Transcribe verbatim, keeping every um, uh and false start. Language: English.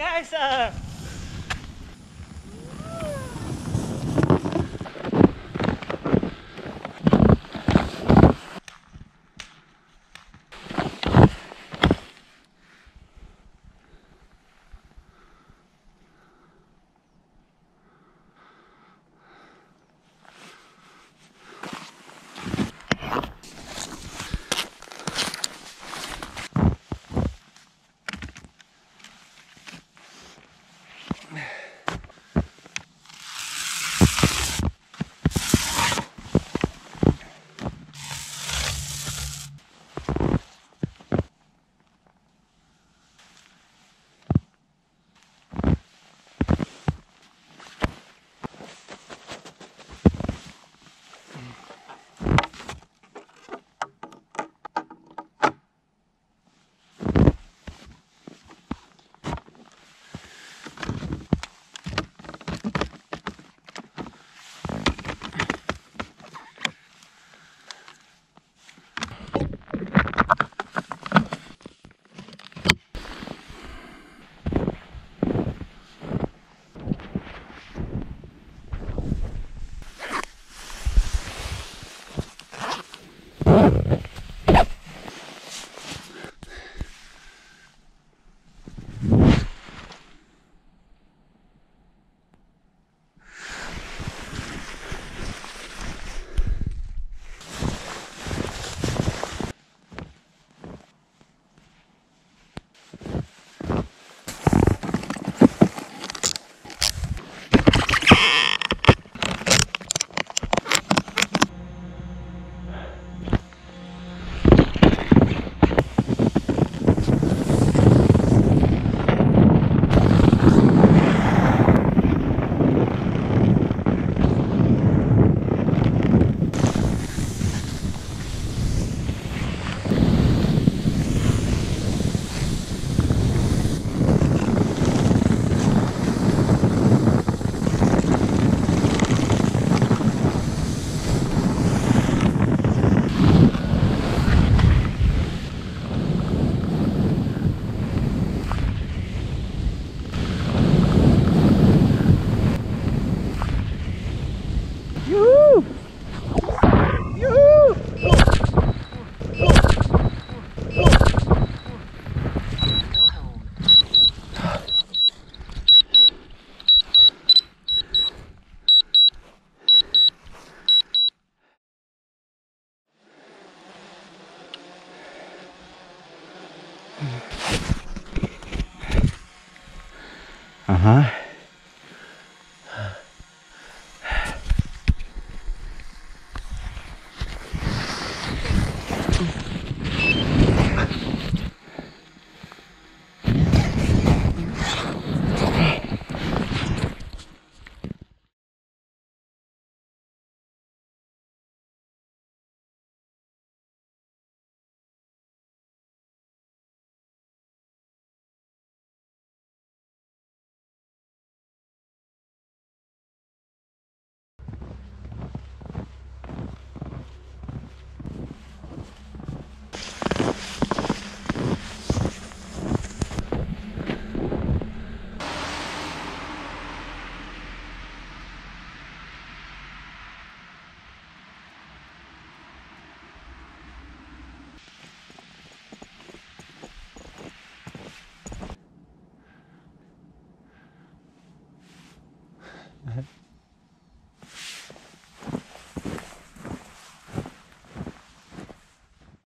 ¡Mira esa! Uh-huh.